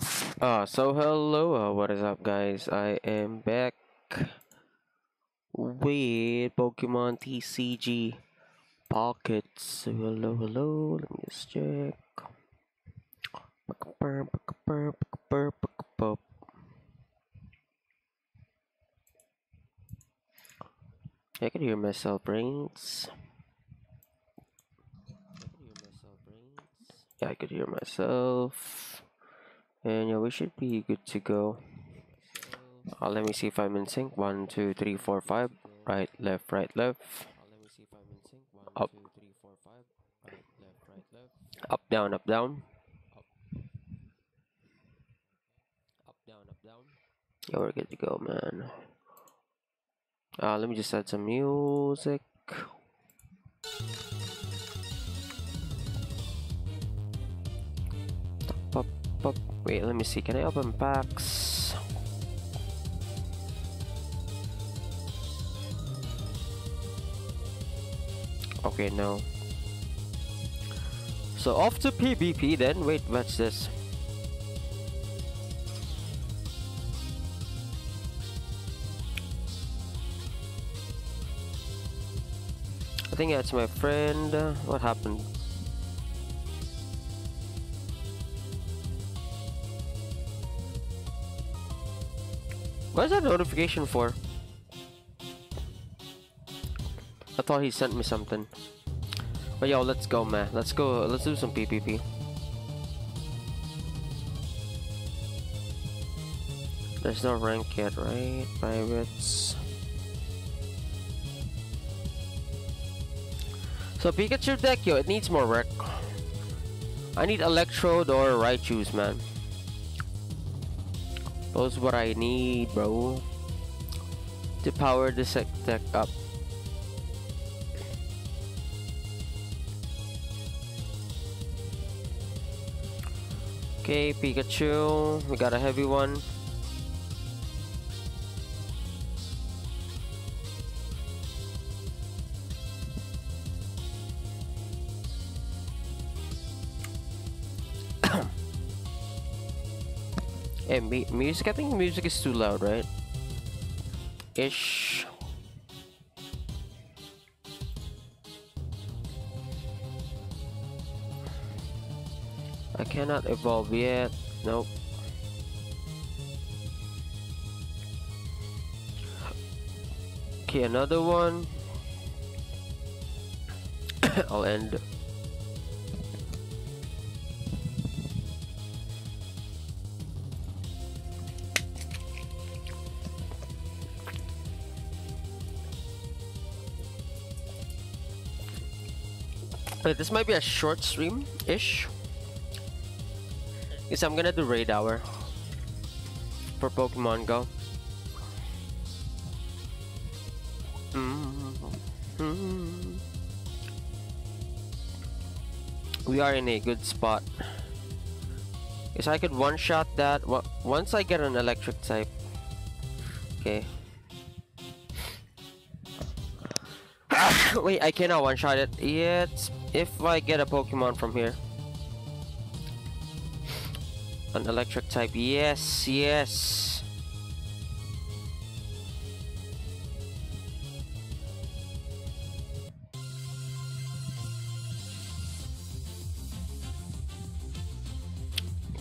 So hello, what is up guys? I am back with Pokemon TCG Pockets. Hello, hello, let me just check. I can hear myself brains. Yeah, I could hear myself. And yeah, we should be good to go. Let me see if I'm in sync. 1, 2, 3, 4, 5. Right, left, right, left. Up. Up, down, up, down. Yeah, we're good to go, man. Let me just add some music. Wait, let me see. Can I open packs? Okay, no. So off to PvP then. Wait, what's this? I think that's my friend. What happened? What is that notification for? I thought he sent me something. But yo, let's go, man. Let's go. Let's do some PvP. There's no rank yet, right? Pirates. So Pikachu deck, yo, it needs more work. I need Electrode or Raichu's, man. Those what I need, bro, to power this deck up. Okay, Pikachu, we got a heavy one. Hey, music, I think music is too loud, right? Ish. I cannot evolve yet. Nope. Okay, another one. I'll end. This might be a short stream-ish. Because I'm gonna do raid hour for Pokemon Go. We are in a good spot. Because I could one-shot that once I get an electric type. Okay. Wait, I cannot one-shot it yet. If I get a Pokemon from here, an electric type, yes, yes.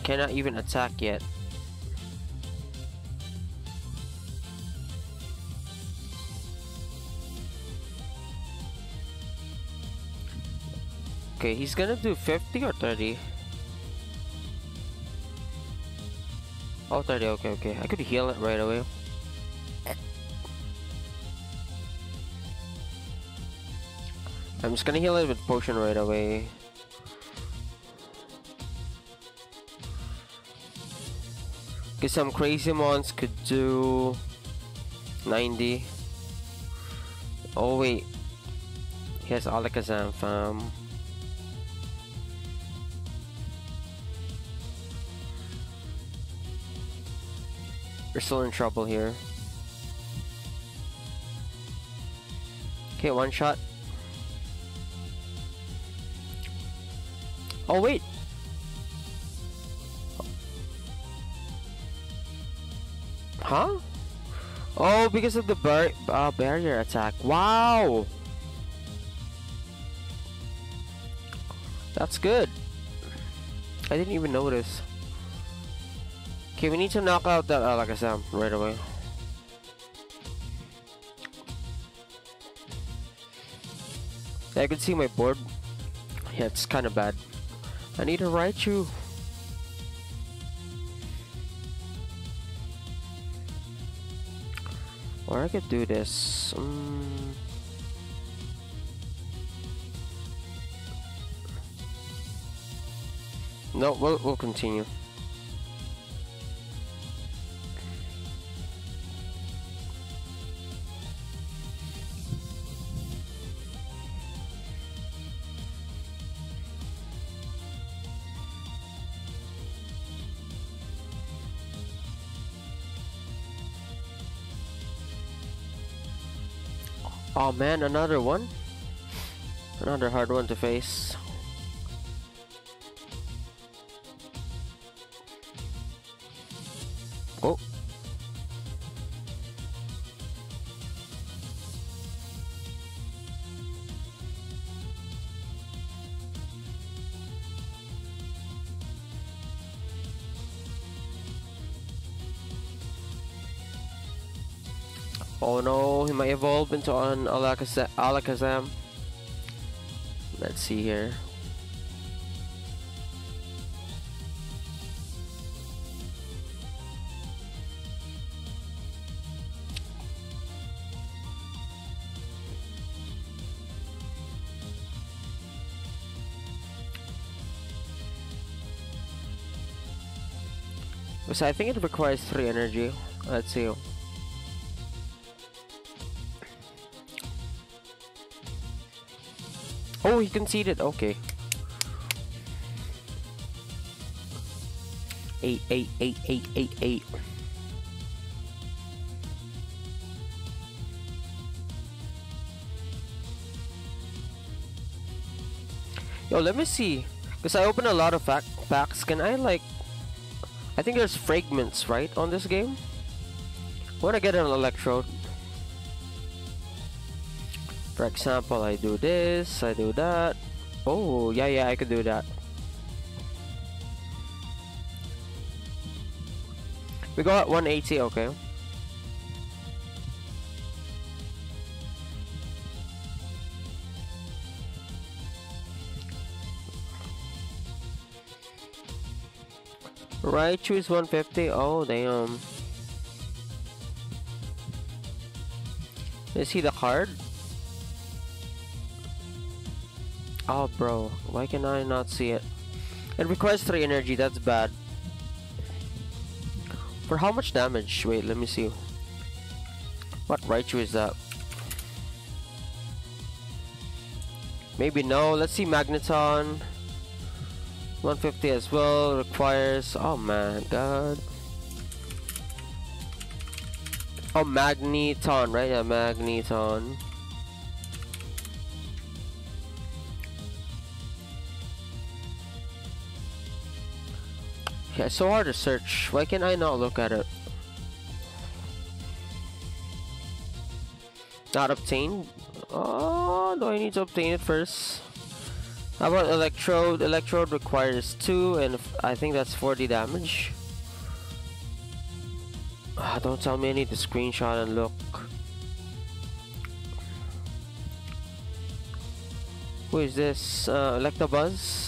Cannot even attack yet. Okay, he's gonna do 50 or 30? Oh, 30, okay, okay. I could heal it right away. I'm just gonna heal it with potion right away. Because some crazy mons could do 90. Oh, wait. He has Alakazam, fam. We're still in trouble here. Okay, one shot. Oh wait. Huh? Oh, because of the barrier attack. Wow! That's good. I didn't even notice. Okay, we need to knock out that Alakazam right away. I can see my board. Yeah, it's kind of bad. I need a Raichu. Or I could do this. No, we'll continue. Oh man, another one? Another hard one to face. Oh. Oh no, he might evolve into an Alakazam. Let's see here. So I think it requires 3 energy. Let's see. Oh, he conceded. Okay. 8, 8, 8, 8, 8, 8. Yo, let me see. Because I opened a lot of packs. Can I, like... I think there's fragments, right, on this game? I want to get an Electrode. For example, I do this, I do that. Oh, yeah, yeah, I could do that. We got 180, okay. Raichu is 150. Oh, damn. Is he the card? Oh, bro, why can I not see it? It requires 3 energy, that's bad. For how much damage? Wait, let me see. What Raichu is that? Maybe no, let's see Magneton. 150 as well, requires... Oh my god. Oh, Magneton, right? Yeah, Magneton. Yeah, it's so hard to search. Why can I not look at it? Not obtained? Oh, do I need to obtain it first? How about Electrode? Electrode requires 2 and I think that's 40 damage. Don't tell me I need to screenshot and look. Who is this? Electabuzz?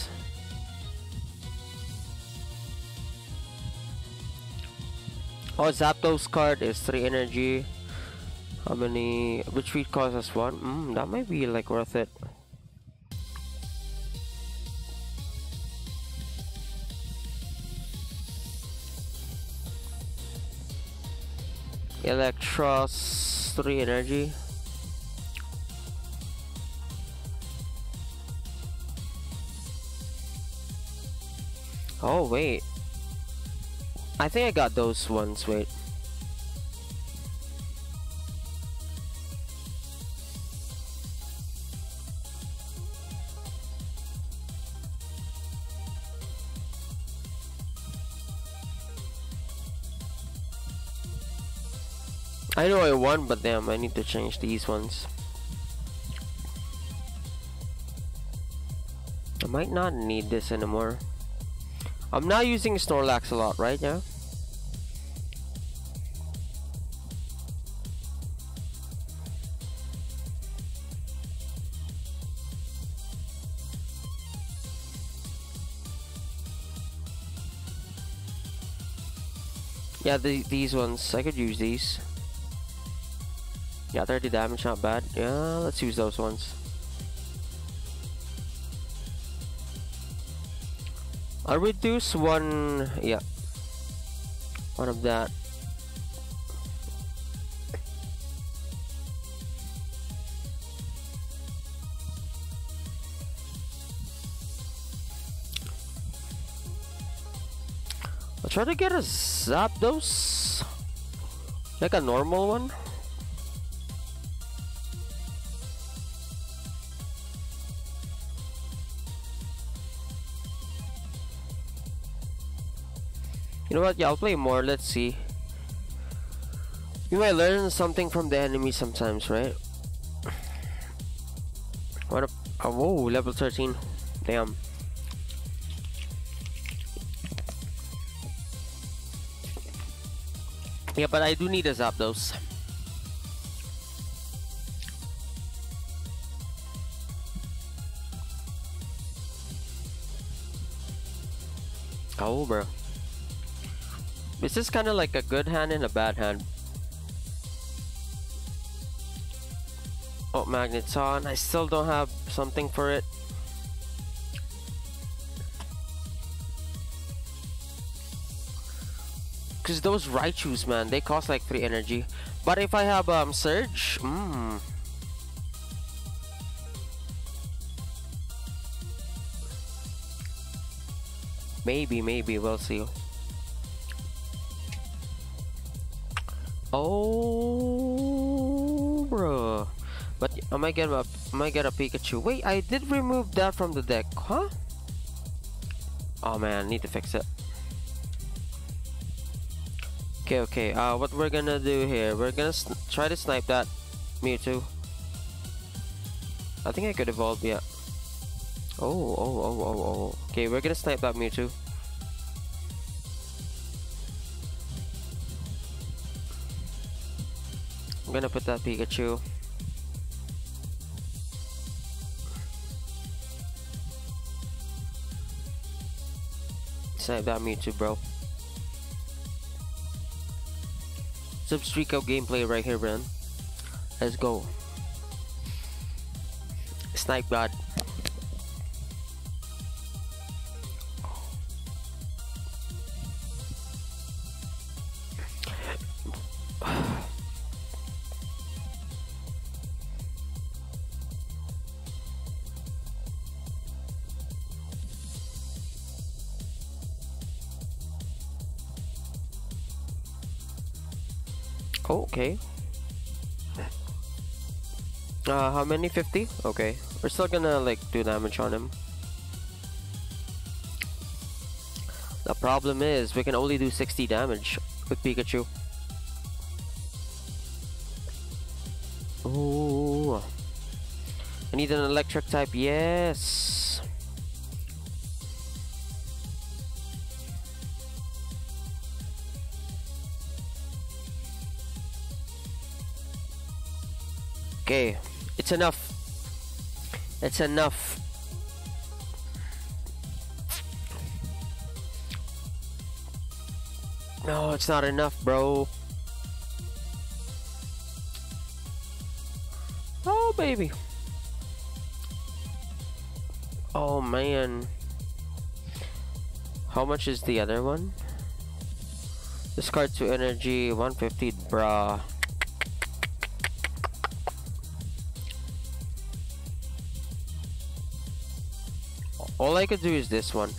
Oh, Zapdos card is 3 energy. How many? Retreat costs us 1. That might be like worth it. Electros, 3 energy. Oh wait. I think I got those ones, wait. I know I won, but damn, I need to change these ones. I might not need this anymore. I'm not using Snorlax a lot right now. Yeah, these ones, I could use these. Yeah, 30 damage, not bad. Yeah, let's use those ones. I'll reduce one, yeah, one of that. I'll try to get a Zapdos, like a normal one. You know what, yeah, I'll play more, let's see. You might learn something from the enemy sometimes, right? What up? Oh, whoa, level 13. Damn. Yeah, but I do need a Zapdos. Oh, bro. This is kind of like a good hand and a bad hand. Oh, Magneton. I still don't have something for it. Because those Raichus, man, they cost like 3 energy. But if I have Surge, Maybe, we'll see. Oh, bro! But I might get a Pikachu. Wait, I did remove that from the deck, huh? Oh man, need to fix it. Okay. What we're gonna do here? We're gonna try to snipe that Mewtwo. I think I could evolve, yeah. Oh. Okay, we're gonna snipe that Mewtwo. I'm gonna put that Pikachu. Snipe that Mewtwo, bro. Zebstrika gameplay right here, man. Let's go. Snipe God. Okay. How many? 50? Okay. We're still gonna like do damage on him. The problem is we can only do 60 damage with Pikachu. Ooh. I need an electric type, yes. Okay, it's enough. It's enough. No, it's not enough, bro. Oh, baby. Oh, man. How much is the other one? Discard 2 energy, 150, brah. All I could do is this one.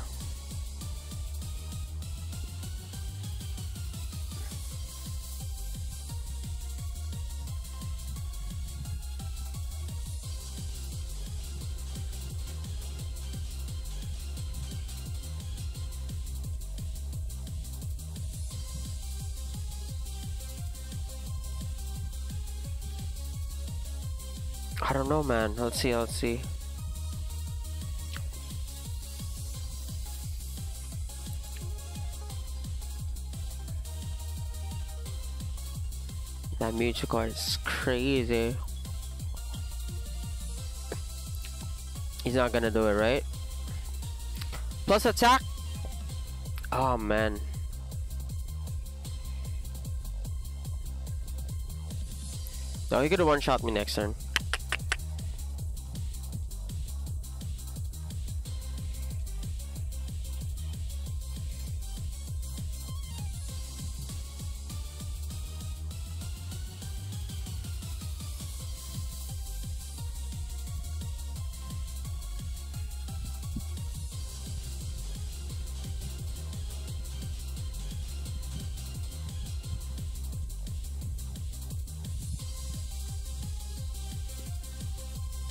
I don't know, man. Let's see. That Mewtwo card is crazy. He's not gonna do it, right? Plus attack. Oh man. No, he could have one-shot me next turn.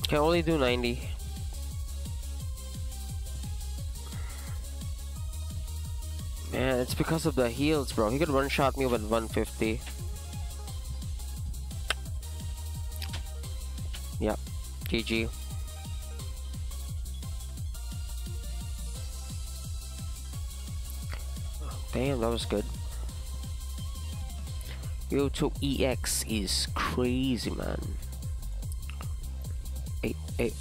Can only do 90. Man, it's because of the heals, bro. He could one-shot me with 150. Yep. GG. Damn, that was good. Mewtwo EX is crazy, man. Hey.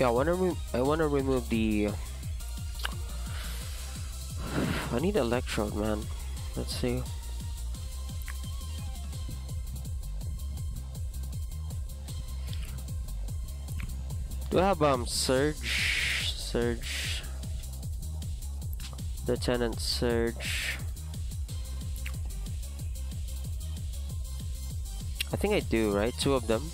Yeah, I wanna remove the. I need Electrode, man. Let's see. Do I have Surge, Lieutenant Surge? I think I do, right? Two of them.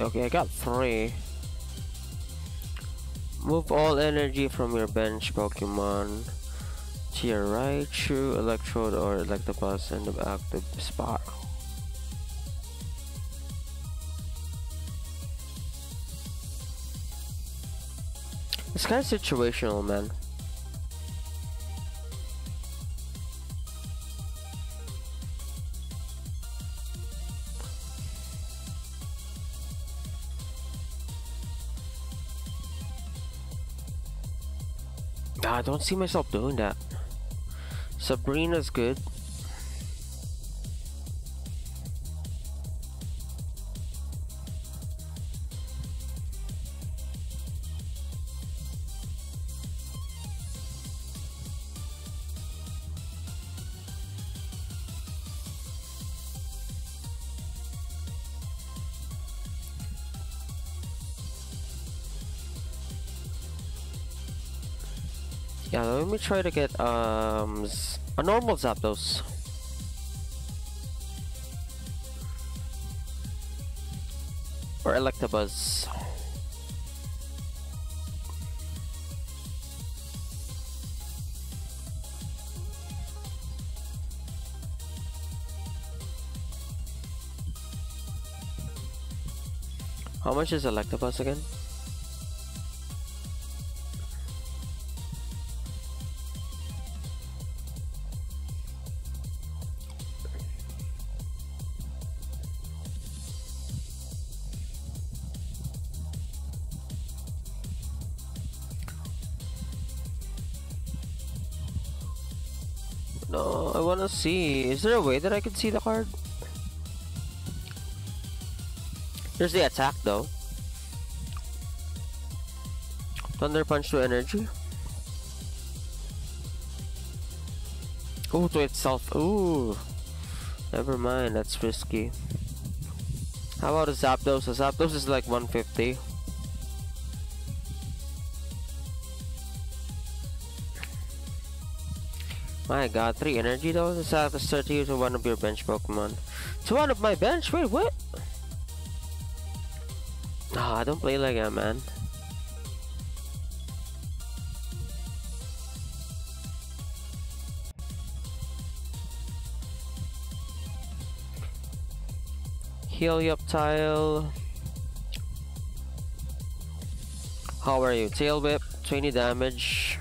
Okay, I got 3. Move all energy from your bench Pokemon to your Raichu, Electrode, or Electabuzz in the active spot. It's kind of situational, man. I don't see myself doing that. Sabrina's good. Yeah, let me try to get a normal Zapdos. Or Electabuzz. How much is Electabuzz again? See, is there a way that I can see the card? Here's the attack though. Thunder Punch to energy. Oh, to itself. Ooh. Never mind, that's risky. How about a Zapdos? A Zapdos is like 150. My god, 3 energy though? The Zapdos is 30 to one of your bench Pokemon. To one of my bench? Wait, what? Ah, I don't play like that, man. Helioptile. How are you? Tail Whip, 20 damage.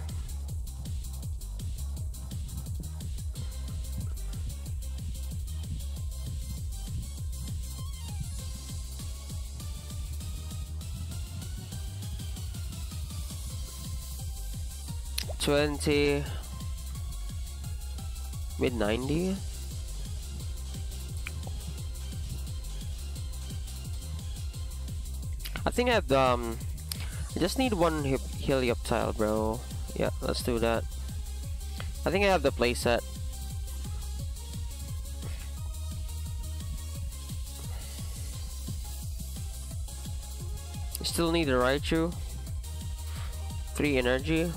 Mid 90. I think I have I just need one Helioptile, bro. Yeah, let's do that. I think I have the playset. Still need a Raichu. 3 energy.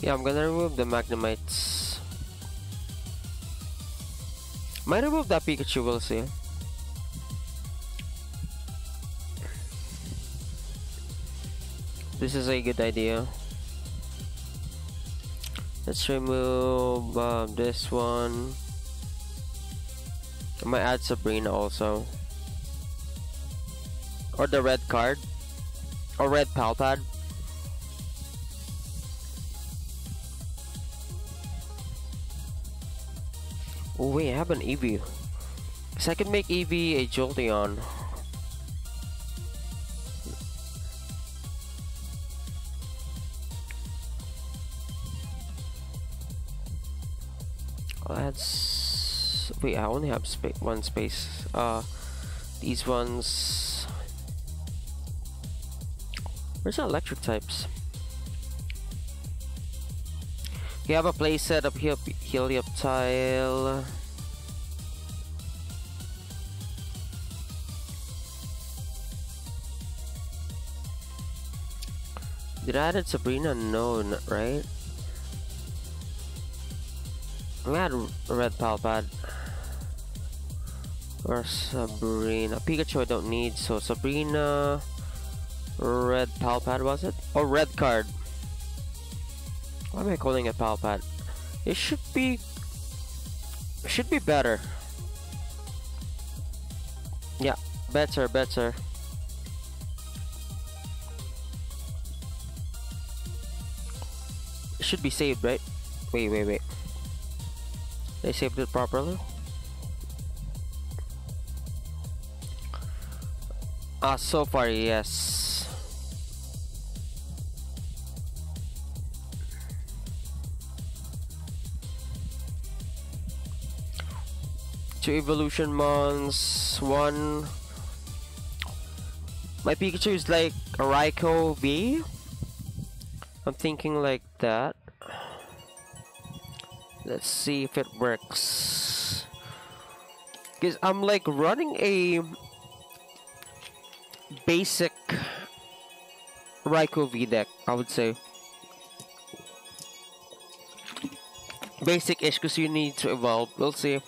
Yeah, I'm gonna remove the Magnemites. Might remove that Pikachu, we'll see. This is a good idea. Let's remove this one. I might add Sabrina also. Or the red card. Or red Palpad. Oh wait, I have an Eevee. Because I can make Eevee a Jolteon. Let's... Wait, I only have one space. These ones... Where's the electric types? You have a playset up here, Helioptile. Did I add Sabrina? No, not right? I had Red Palpad. Or Sabrina. Pikachu I don't need, so Sabrina. Red Palpad was it? Oh, Red Card. Why am I calling it Palpad? It should be... It should be better. Yeah, better, better. It should be saved, right? Wait, wait, wait. They saved it properly? Ah, so far, yes. Evolution Mons 1. My Pikachu is like a Raikou B. I'm thinking like that. Let's see if it works. Because I'm like running a basic Raikou V deck, I would say. Basic-ish because you need to evolve. We'll see.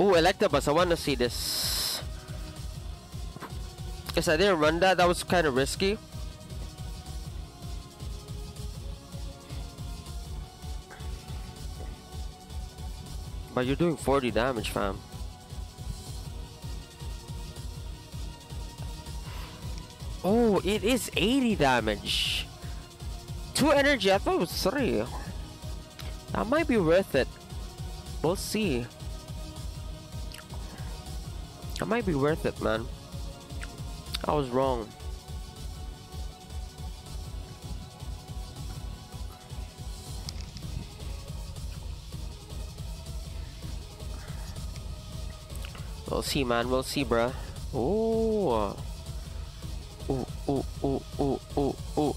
Ooh, Electabuzz, I want to see this. Guess I didn't run that. That was kind of risky. But you're doing 40 damage, fam. Oh, it is 80 damage. 2 energy. I thought it was 3. That might be worth it. We'll see. That might be worth it, man. I was wrong. We'll see, man. We'll see, bruh. Oh. Ooh, ooh, ooh, ooh, ooh, ooh.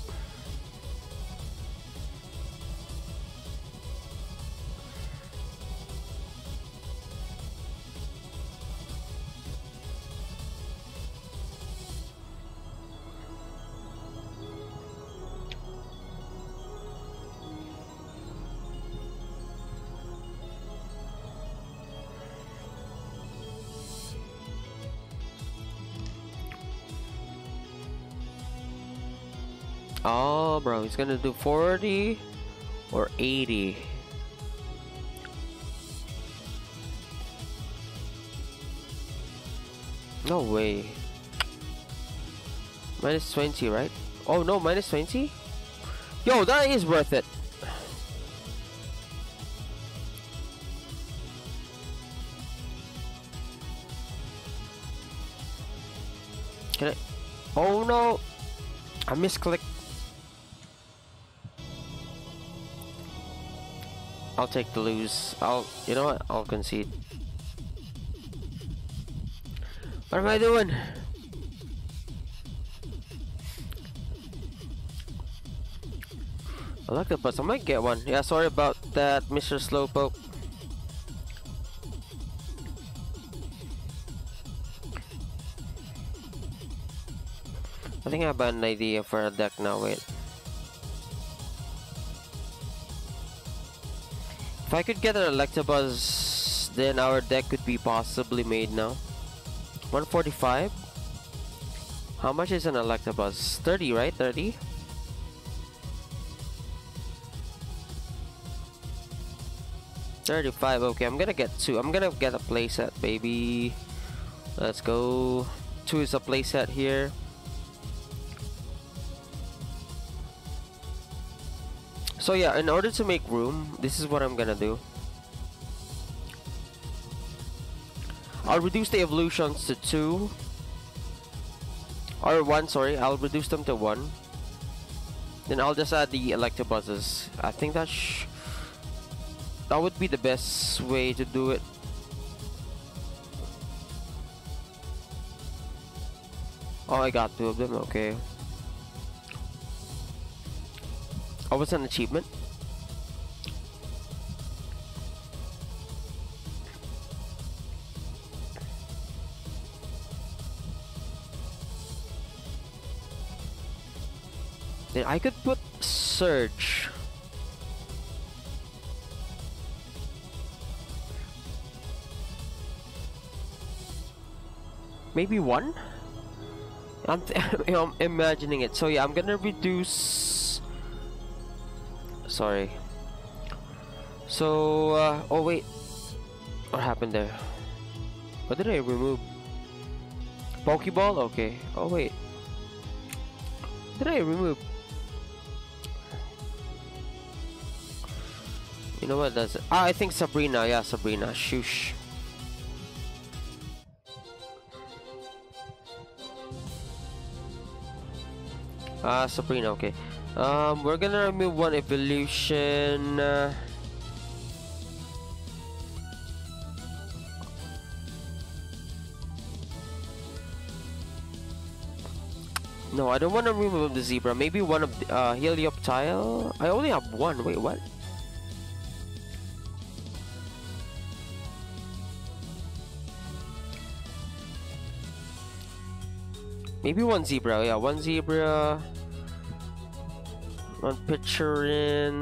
Oh, bro, he's gonna do 40 or 80. No way. Minus 20, right? Oh, no, minus 20? Yo, that is worth it. Can I? Oh, no. I misclicked. I'll take the lose. You know what? I'll concede. What am I doing? I like the bus. I might get one. Yeah, sorry about that, Mr. Slowpoke. I think I have an idea for a deck now. Wait. If I could get an Electabuzz, then our deck could be possibly made now. 145? How much is an Electabuzz? 30, right? 30? $35. Okay, I'm gonna get 2. I'm gonna get a playset, baby. Let's go. 2 is a playset here. So yeah, in order to make room, this is what I'm gonna do. I'll reduce the evolutions to 2. Or 1, sorry. I'll reduce them to 1. Then I'll just add the Electabuzzes. I think that would be the best way to do it. Oh, I got 2 of them, okay. Oh, what's an achievement? Then I could put Surge. Maybe 1? I'm imagining it. So yeah, I'm gonna reduce. Sorry. So, oh wait, what happened there? What did I remove? Pokeball? Okay. Oh wait, did I remove? You know what does it? Ah, I think Sabrina. Yeah, Sabrina. Shoosh. Ah, Sabrina. Okay. We're gonna remove 1 evolution. No, I don't want to remove the zebra. Maybe 1 of the Helioptile. I only have 1. Wait, what? Maybe 1 zebra. Yeah, 1 zebra. 1 picture in.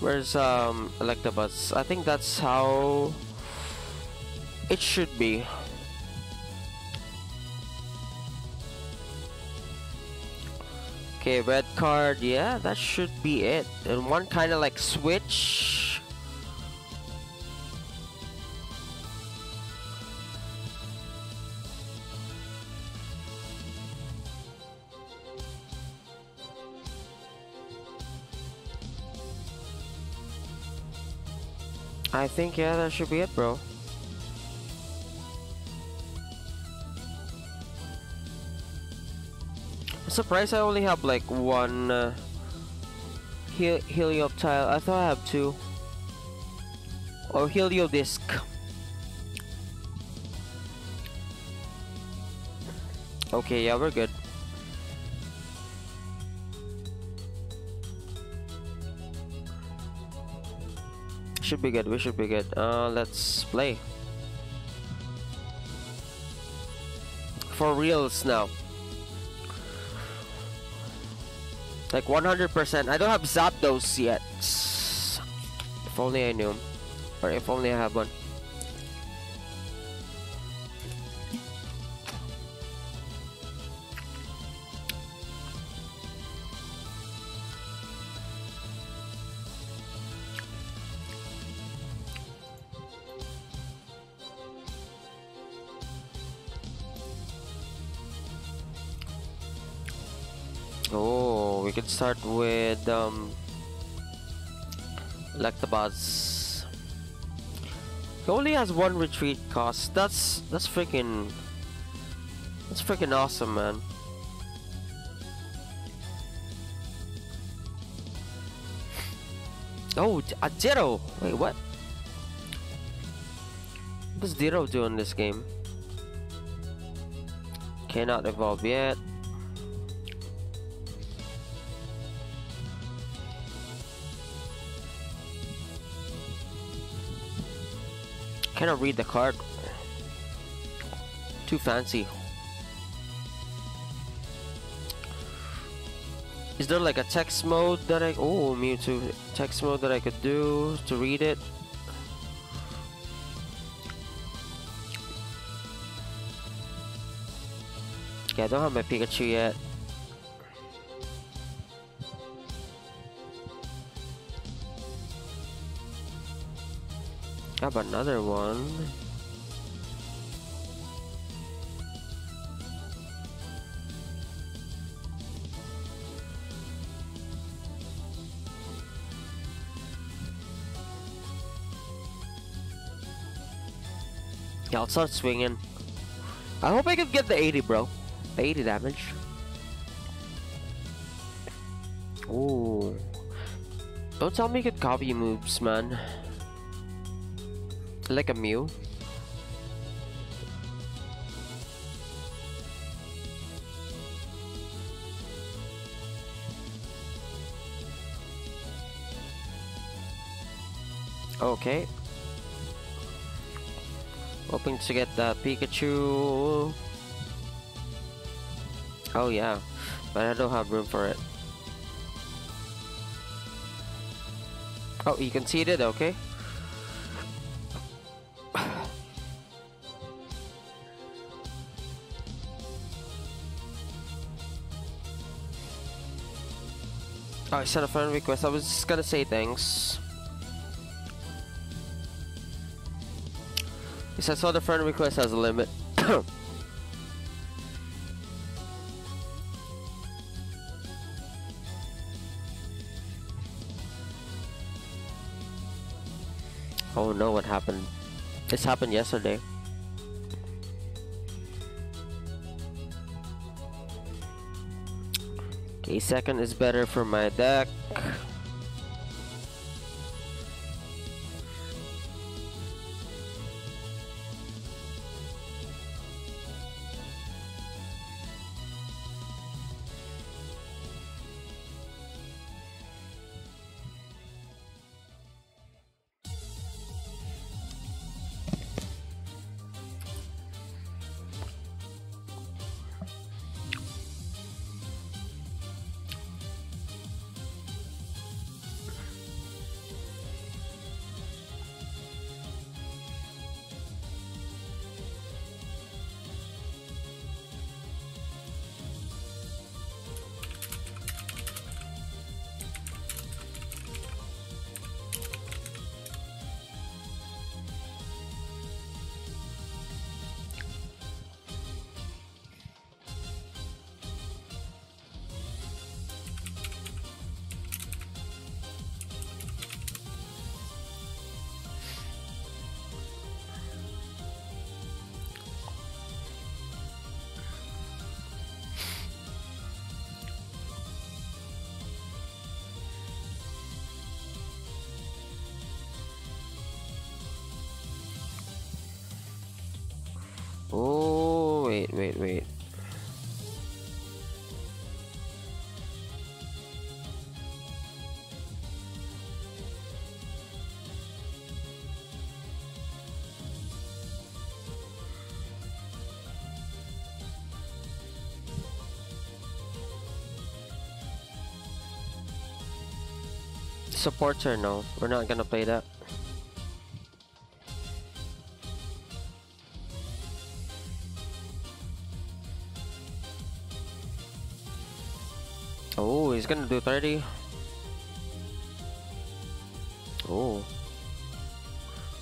Where's Electabuzz? I think that's how it should be. Okay, red card. Yeah, that should be it. And one kind of like switch. I think, yeah, that should be it, bro. I'm surprised I only have like one Helioptile. I thought I have two. Or Heliolisk. Okay, yeah, we're good. Should be good, we should be good. Let's play. For reals now. Like 100%. I don't have Zapdos yet. If only I knew. Or if only I have one. Start with Electabuzz. He only has one retreat cost. That's freaking awesome, man. Oh, a Ditto. Wait, what? What does Ditto do in this game? Cannot evolve yet. I cannot read the card. Too fancy. Is there like a text mode that I... Oh, Mewtwo. Text mode that I could do to read it. Okay, I don't have my Pikachu yet. Grab another one. Yeah, I'll start swinging. I hope I can get the 80, bro. The 80 damage. Ooh. Don't tell me you could copy moves, man. Like a Mew. Okay. Hoping to get that Pikachu. Oh yeah, but I don't have room for it. Oh, you can see it, okay. Oh, I sent a friend request. I was just gonna say thanks. Yes, I saw the friend request has a limit. Oh no, what happened? This happened yesterday. A second is better for my deck. wait. Supports or no? We're not gonna play that. Oh, he's gonna do 30. Oh,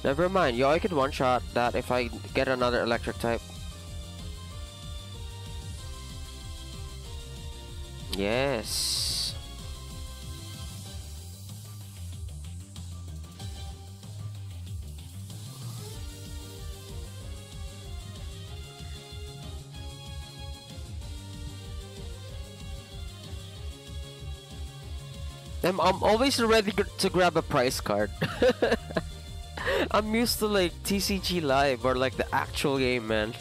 never mind. Yo, I could one shot that if I get another electric type. Yes. I'm always ready to grab a prize card. I'm used to like TCG Live or like the actual game, man.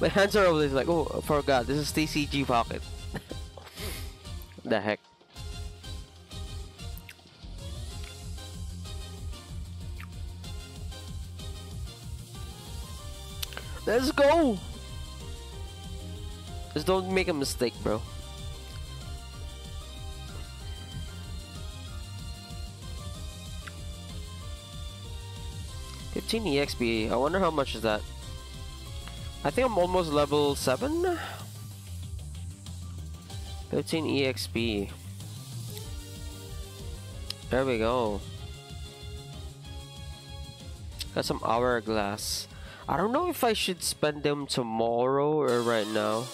My hands are always like, oh, I forgot, this is TCG Pocket. The heck. Let's go! Just don't make a mistake, bro. EXP. I wonder how much is that. I think I'm almost level 7. 15 EXP. There we go. Got some hourglass. I don't know if I should spend them tomorrow or right now.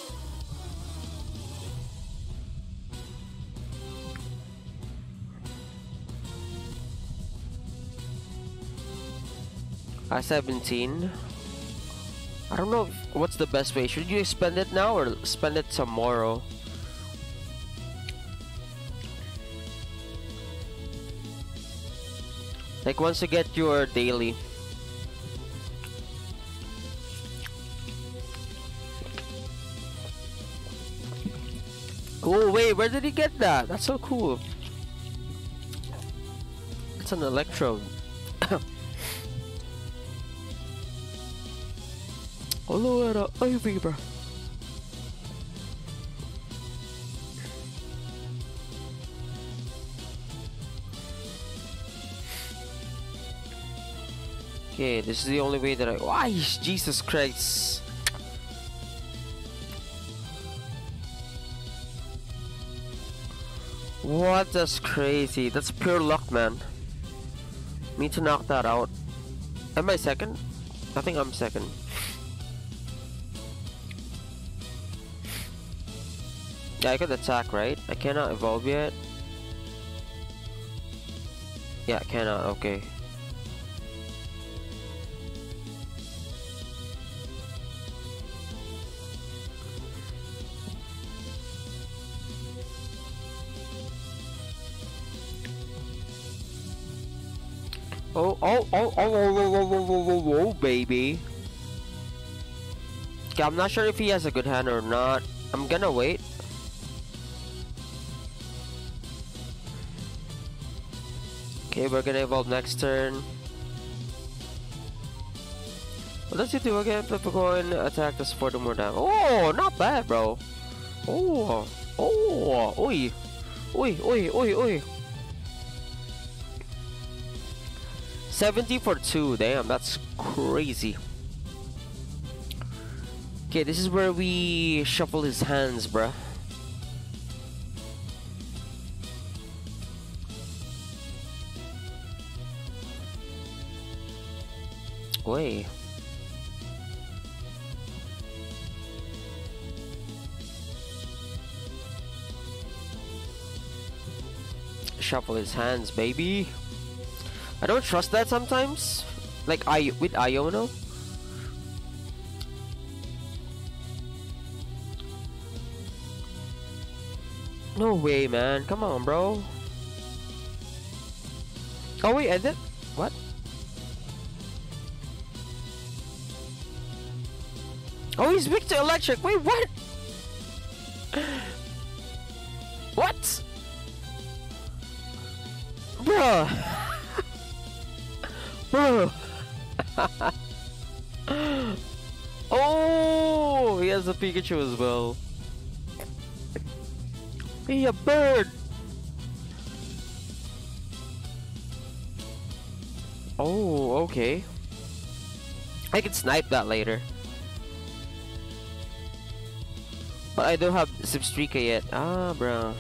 I 17. I don't know what's the best way. Should you spend it now or spend it tomorrow? Like once you get your daily. Oh wait, where did he get that? That's so cool. It's an Electrode. Hello, at Ivy, bro. Okay, this is the only way that I. Why, Jesus Christ! What? That's crazy. That's pure luck, man. Need to knock that out. Am I second? I think I'm second. Yeah, I could attack, right? I cannot evolve yet. Yeah, I cannot, okay. Oh, baby. Okay, I'm not sure if he has a good hand or not. I'm gonna wait. Okay, we're gonna evolve next turn. What does he do again? Flip a coin, attack us for the more damage. Oh, not bad, bro. Oh, oh, oi, oi, oi, oi, oi. 70 for 2, damn, that's crazy. Okay, this is where we shuffle his hands, bruh. Way. Shuffle his hands, baby. I don't trust that sometimes. Like with Iono. No way, man. Come on, bro. Oh wait, is it? What? Oh, he's weak to electric. Wait, what? What? Bro. Bro. Oh, he has a Pikachu as well. Be a bird. Oh, okay. I can snipe that later. But I don't have Zebstrika yet. Ah, bro.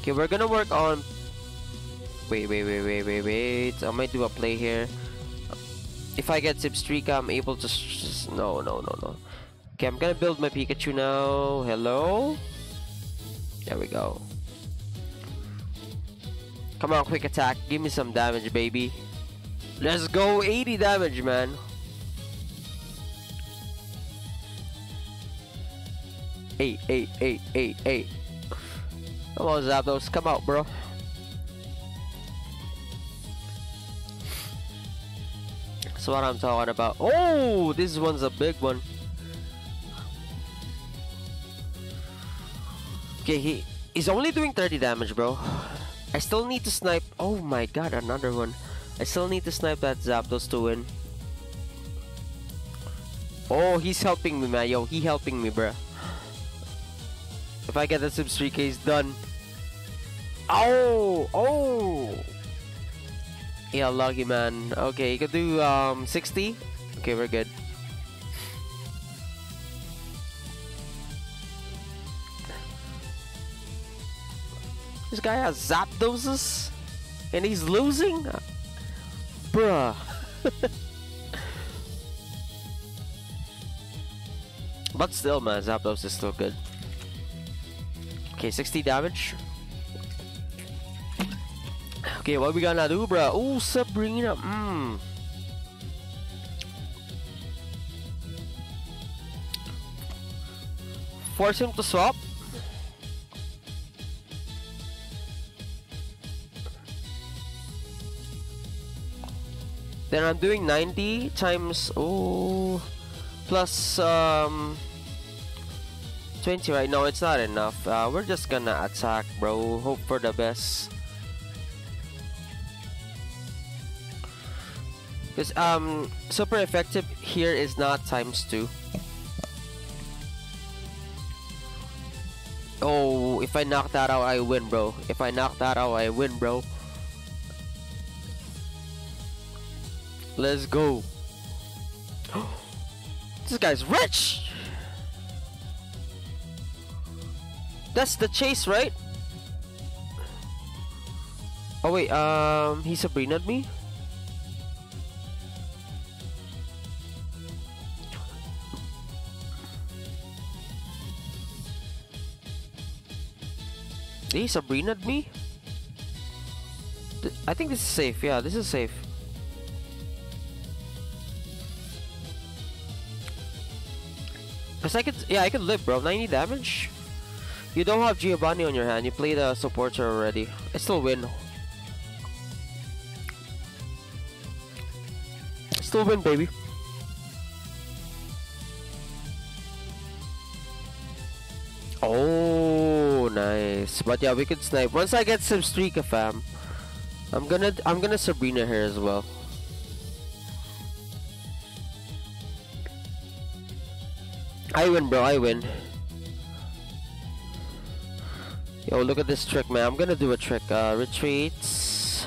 Okay, we're gonna work on... Wait. I might do a play here. If I get Zebstrika, I'm able to... No. Okay, I'm gonna build my Pikachu now. Hello? There we go. Come on, quick attack. Give me some damage, baby. Let's go. 80 damage, man. Eight. Come on, Zapdos. Come out, bro. That's what I'm talking about. Oh, this one's a big one. Okay, he's only doing 30 damage, bro. I still need to snipe. Oh my god, another one. I still need to snipe that Zapdos to win. Oh, he's helping me, man. Yo, he helping me, bruh. If I get that Zebstrika, he's done. Oh. Yeah, lucky, man. Okay, you can do 60. Okay, we're good. This guy has Zapdoses and he's losing? Bruh. But still, man, Zapdos is still good. Okay, 60 damage. Okay, what we gonna do, bruh? Oh, Sabrina. Force him to swap. Then I'm doing 90 times plus 20 right now. It's not enough. We're just gonna attack, bro. Hope for the best. Cause super effective here is not ×2. Oh, if I knock that out, I win, bro. Let's go. This guy's rich. That's the chase, right? Oh wait, he Sabrina'd me. He Sabrina'd me. I think this is safe. Yeah, this is safe. Cause I could, yeah, I could live, bro. 90 damage. You don't have Giovanni on your hand. You played a supporter already. I still win. Still win, baby. Oh, nice. But yeah, we could snipe. Once I get Zebstrika, fam, I'm gonna Sabrina here as well. I win, bro, I win. Yo, look at this trick, man. I'm gonna do a trick. Retreats.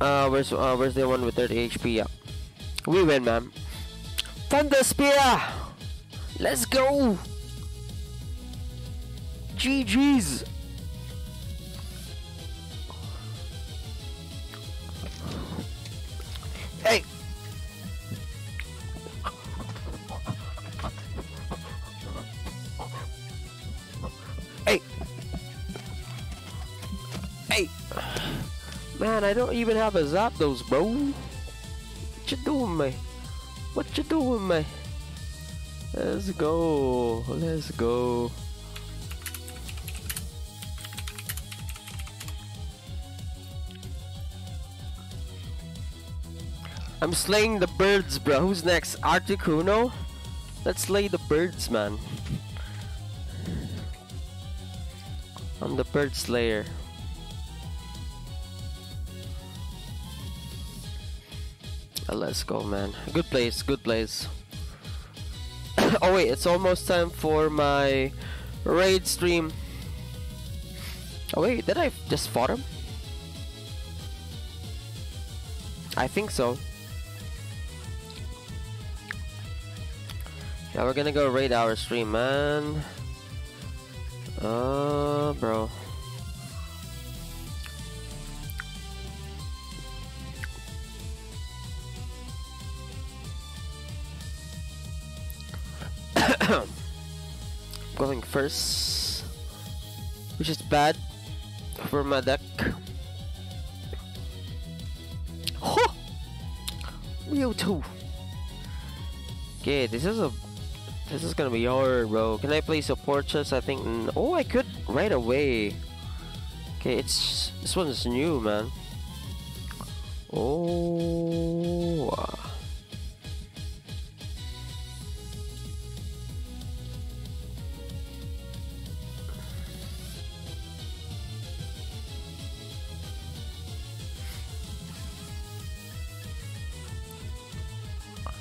Where's the one with 30 HP? Yeah. We win, man. Thunder Spear! Let's go! GG's! Hey! Hey! Man, I don't even have a Zapdos, bro. What you doing, man? Let's go. I'm slaying the birds, bro. Who's next? Articuno? Let's slay the birds, man. I'm the bird slayer. Let's go, man. Good place, good place. Oh wait, it's almost time for my raid stream. Oh wait, did I just fought him? I think so. Yeah, we're gonna go raid our stream, man. Bro. Going first, which is bad for my deck. Oh! Mewtwo. Okay, this is gonna be hard, bro. Can I play support chest? I think oh, I could right away. Okay, it's this one's new, man. Oh.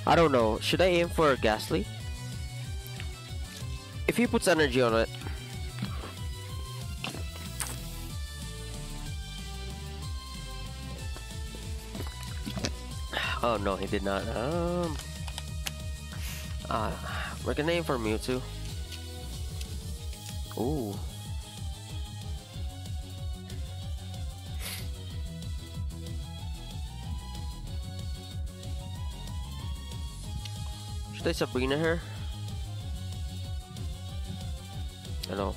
I don't know. Should I aim for Ghastly? If he puts energy on it. Oh no, he did not. We're gonna aim for Mewtwo. Ooh. Should I Sabrina her? I know.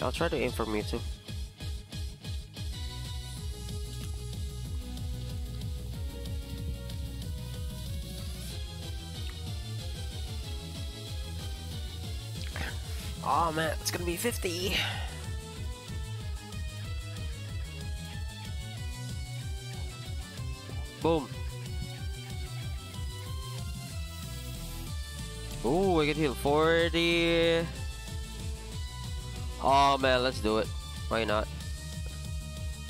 I'll try to aim for Mewtwo. Oh man, it's gonna be 50. Boom. Oh, I can heal 40. Oh man, let's do it. Why not?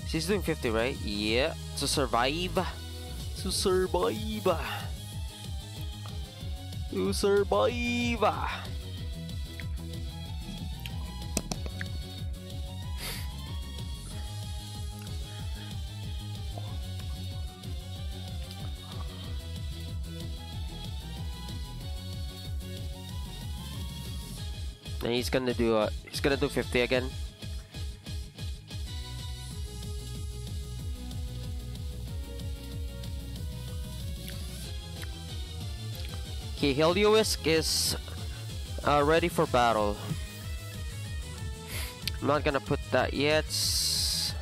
She's doing 50, right? Yeah. To survive. To survive. To survive. And he's gonna do 50 again. Okay, Heliolisk is ready for battle. I'm not gonna put that yet. So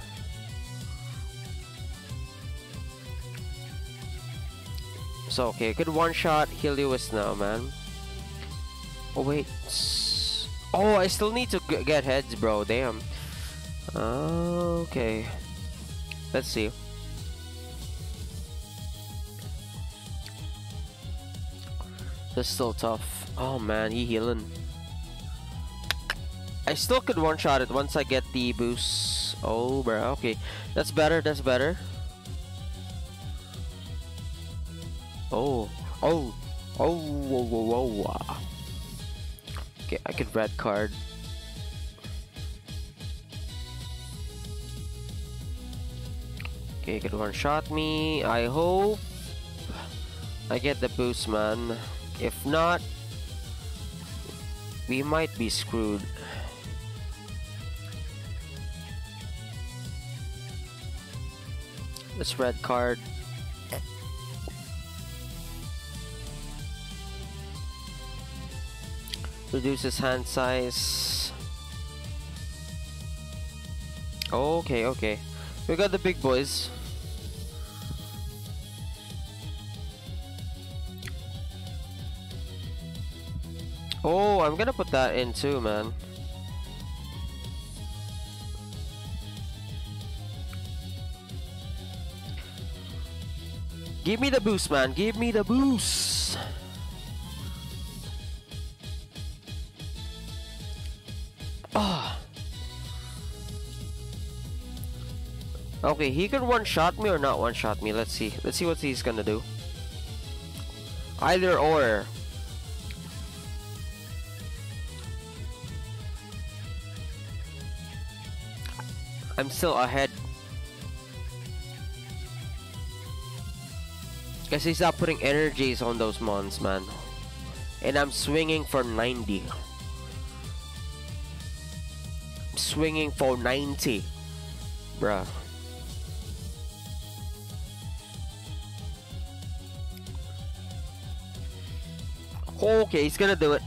okay, good one shot Heliolisk now, man. Oh wait. Oh, I still need to get heads, bro. Damn. Okay. Let's see. This is still tough. Oh, man. He healing. I still could one-shot it once I get the boost. Oh, bro. Okay. That's better. That's better. Oh. Oh. Oh. Whoa, whoa, whoa. Okay, I could red card. Okay, you could one shot me. I hope I get the boost, man. If not, we might be screwed. This red card. Reduces hand size. Okay, okay. We got the big boys. Oh, I'm gonna put that in too, man. Give me the boost, man. Give me the boost. Ah. Okay, he can one-shot me or not one-shot me. Let's see. Let's see what he's gonna do. Either or. I'm still ahead. Guess he's not putting energies on those mons, man. And I'm swinging for 90. I'm swinging for 90. Bruh. Okay, he's gonna do it.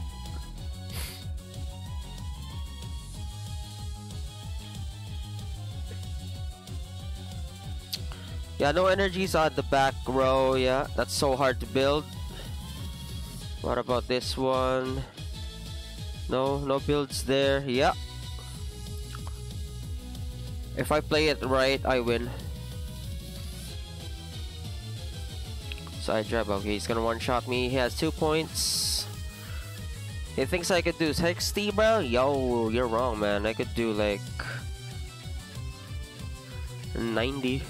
Yeah, no energies at the back row. Yeah, that's so hard to build. What about this one? No, no builds there. Yeah. If I play it right, I win. Side jab. Okay, he's gonna one-shot me. He has 2 points. He thinks I could do 60, bro. Yo, you're wrong, man. I could do like 90.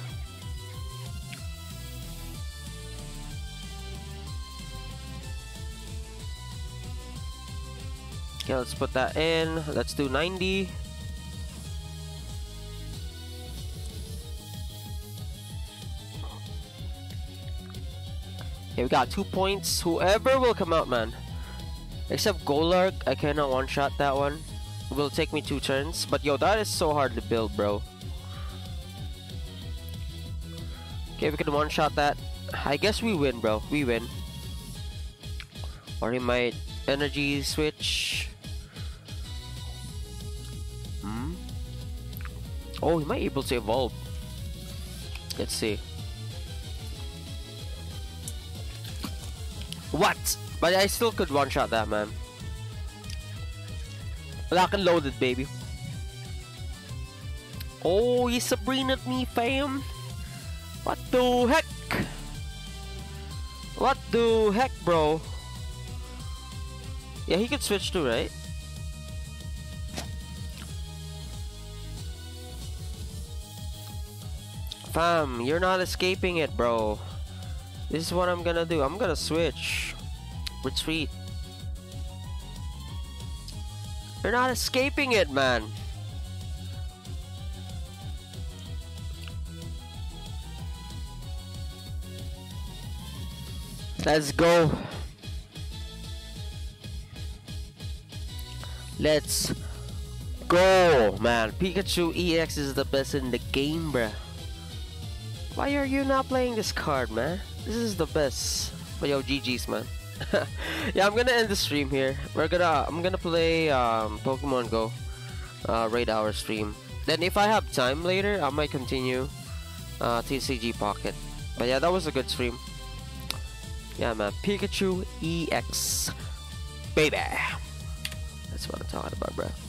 Okay, let's put that in. Let's do 90. Okay, we got 2 points. Whoever will come out, man. Except Golurk, I cannot one-shot that one. It will take me 2 turns. But yo, that is so hard to build, bro. Okay, we can one-shot that. I guess we win, bro. We win. Or he might energy switch. Oh, he might be able to evolve. Let's see. What? But I still could one-shot that, man. Lock and loaded, baby. Oh, you Sabrina'd me, fam. What the heck? What the heck, bro? Yeah, he could switch too, right? Fam, you're not escaping it, bro. This is what I'm gonna do. I'm gonna switch. Retreat. You're not escaping it, man. Let's go. Let's go, man. Pikachu EX is the best in the game, bruh. Why are you not playing this card, man? This is the best. But yo, GG's, man. Yeah, I'm gonna end the stream here. I'm gonna play Pokemon Go raid hour stream. Then if I have time later, I might continue TCG Pocket. But yeah, that was a good stream. Yeah, man. Pikachu EX, baby. That's what I'm talking about, bro.